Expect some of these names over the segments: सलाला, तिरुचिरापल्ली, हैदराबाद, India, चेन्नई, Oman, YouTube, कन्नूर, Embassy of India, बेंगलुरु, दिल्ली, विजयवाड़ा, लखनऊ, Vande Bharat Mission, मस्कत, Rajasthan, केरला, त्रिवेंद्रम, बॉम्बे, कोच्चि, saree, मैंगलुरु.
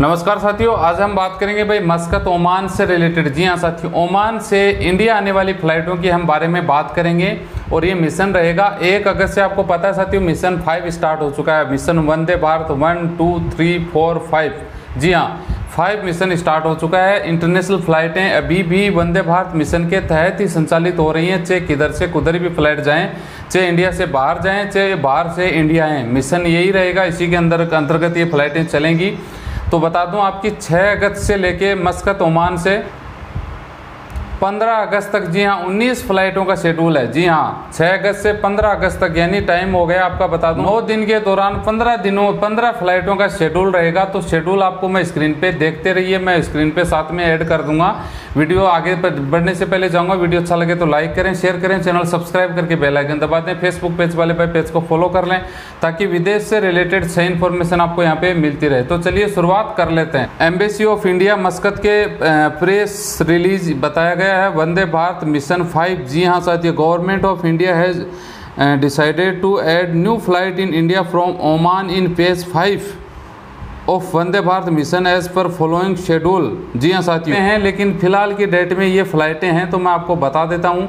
नमस्कार साथियों, आज हम बात करेंगे भाई मस्कत ओमान से रिलेटेड। जी हाँ साथियों, ओमान से इंडिया आने वाली फ़्लाइटों की हम बारे में बात करेंगे और ये मिशन रहेगा 1 अगस्त से। आपको पता है साथियों, मिशन 5 स्टार्ट हो चुका है। मिशन वंदे भारत 1, 2, 3, 4, 5, जी हाँ 5 मिशन स्टार्ट हो चुका है। इंटरनेशनल फ़्लाइटें अभी भी वंदे भारत मिशन के तहत ही संचालित हो रही हैं, चाहे किधर से कुधर भी फ्लाइट जाएँ, चाहे इंडिया से बाहर जाएँ, चाहे बाहर से इंडिया आएँ, मिशन यही रहेगा। इसी के अंतर्गत ये फ़्लाइटें चलेंगी। तो बता दूं आपकी 6 अगस्त से लेके मस्कत ओमान से 15 अगस्त तक, जी हाँ 19 फ़्लाइटों का शेड्यूल है। जी हाँ 6 अगस्त से 15 अगस्त तक, यानी टाइम हो गया आपका, बता दूं 9 दिन के दौरान 15 फ़्लाइटों का शेड्यूल रहेगा। तो शेड्यूल आपको मैं स्क्रीन पे देखते रहिए, मैं स्क्रीन पे साथ में ऐड कर दूंगा। वीडियो आगे बढ़ने से पहले जाऊँगा, वीडियो अच्छा लगे तो लाइक करें, शेयर करें, चैनल सब्सक्राइब करके बेल आइकन दबा दें। फेसबुक पेज वाले भाई पेज को फॉलो कर लें ताकि विदेश से रिलेटेड सही इन्फॉर्मेशन आपको यहाँ पे मिलती रहे। तो चलिए शुरुआत कर लेते हैं। एम्बेसी ऑफ इंडिया मस्कत के प्रेस रिलीज बताया गया है वंदे भारत मिशन 5। जी हाँ साथियों, government of India has decided to add new flight in India from Oman in phase 5 of Vande Bharat mission as per following schedule. जी हाँ साथियों हैं, लेकिन फिलहाल की डेट में ये फ़्लाइटें हैं तो मैं आपको बता देता हूँ।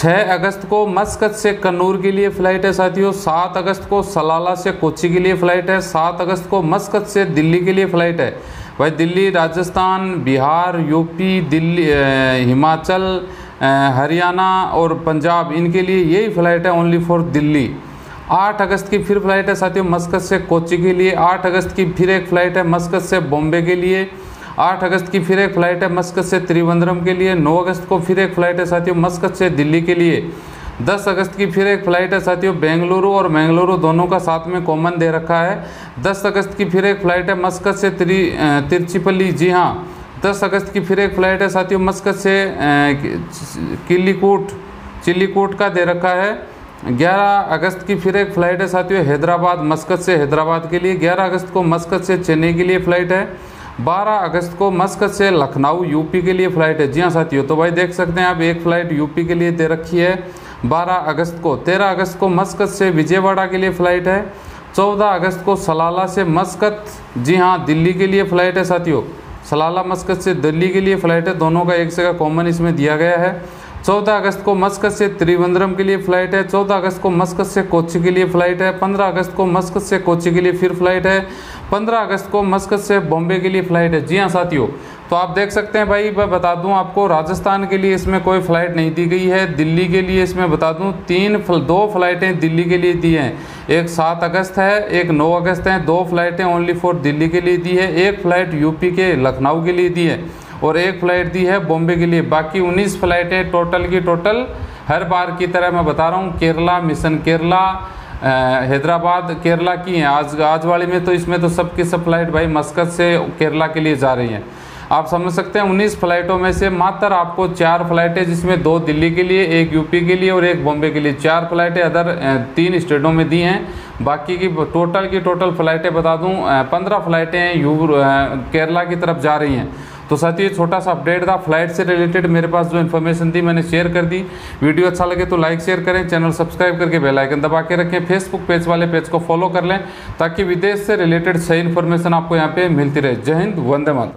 6 अगस्त को मस्कत से कन्नूर के लिए फ़्लाइट है साथियों। 7 अगस्त को सलाला से कोच्चि के लिए फ़्लाइट है। 7 अगस्त को मस्कत से दिल्ली के लिए फ़्लाइट है। भाई दिल्ली, राजस्थान, बिहार, यूपी, दिल्ली, हिमाचल, हरियाणा और पंजाब, इनके लिए यही फ़्लाइट है, ओनली फॉर दिल्ली। 8 अगस्त की फिर फ़्लाइट है साथियों मस्कत से कोच्चि के लिए। 8 अगस्त की फिर एक फ़्लाइट है मस्कत से बॉम्बे के लिए। 8 अगस्त की फिर एक फ़्लाइट है मस्कत से त्रिवेंद्रम के लिए। 9 अगस्त को फिर एक फ़्लाइट है साथियों मस्कत से दिल्ली के लिए। 10 अगस्त की फिर एक फ़्लाइट है साथियों बेंगलुरु और मैंगलुरु, दोनों का साथ में कॉमन दे रखा है। 10 अगस्त की फिर एक फ़्लाइट है मस्कत से तिरुचिरापल्ली। जी हाँ 10 अगस्त की फिर एक फ़्लाइट है साथियों मस्कत से चिल्लीकोट का दे रखा है। 11 अगस्त की फिर एक फ़्लाइट है साथियों हैदराबाद, मस्कत से हैदराबाद के लिए। 11 अगस्त को मस्कत से चेन्नई के लिए फ़्लाइट है। 12 अगस्त को मस्कत से लखनऊ यूपी के लिए फ़्लाइट है। जी हाँ साथियों, तो भाई देख सकते हैं आप एक फ़्लाइट यूपी के लिए दे रखी है 12 अगस्त को। 13 अगस्त को मस्कत से विजयवाड़ा के लिए फ़्लाइट है। 14 अगस्त को सलाला से मस्कत, जी हाँ दिल्ली के लिए फ़्लाइट है साथियों। सलाला मस्कत से दिल्ली के लिए फ़्लाइट है, दोनों का एक जगह कॉमन इसमें दिया गया है। 14 अगस्त को मस्कत से त्रिवेंद्रम के लिए फ़्लाइट है। 14 अगस्त को मस्कत से कोच्चि के लिए फ़्लाइट है। 15 अगस्त को मस्कत से कोच्चि के लिए फिर फ़्लाइट है। 15 अगस्त को मस्कत से बॉम्बे के लिए फ़्लाइट है। जी हाँ साथियों, तो आप देख सकते हैं भाई, मैं बता दूं आपको राजस्थान के लिए इसमें कोई फ़्लाइट नहीं दी गई है। दिल्ली के लिए इसमें बता दूं 2 फ़्लाइटें दिल्ली के लिए दी हैं, एक 7 अगस्त है, एक 9 अगस्त है। 2 फ़्लाइटें ओनली फॉर दिल्ली के लिए दी है, एक फ़्लाइट यूपी के लखनऊ के लिए दी है और एक फ़्लाइट दी है बॉम्बे के लिए। बाकी 19 फ़्लाइटें टोटल की टोटल, हर बार की तरह मैं बता रहा हूँ, केरला मिशन केरला, हैदराबाद केरला की हैं आज वाली में। तो इसमें तो सब की सब फ्लाइट भाई मस्कत से केरला के लिए जा रही हैं। आप समझ सकते हैं 19 फ़्लाइटों में से मात्र आपको 4 फ़्लाइटें, जिसमें 2 दिल्ली के लिए, 1 यूपी के लिए और 1 बॉम्बे के लिए, 4 फ़्लाइटें अदर 3 स्टेटों में दी हैं। बाकी की टोटल फ़्लाइटें बता दूं 15 फ़्लाइटें केरला की तरफ जा रही हैं। तो साथियों छोटा सा अपडेट था फ़्लाइट से रिलेटेड, मेरे पास जो इन्फॉर्मेशन थी मैंने शेयर कर दी। वीडियो अच्छा लगे तो लाइक शेयर करें, चैनल सब्सक्राइब करके बेल आइकन दबा के रखें, फेसबुक पेज वाले पेज को फॉलो कर लें ताकि विदेश से रिलेटेड सही इन्फॉर्मेशन आपको यहाँ पे मिलती रहे। जय हिंद, वंदे मातरम।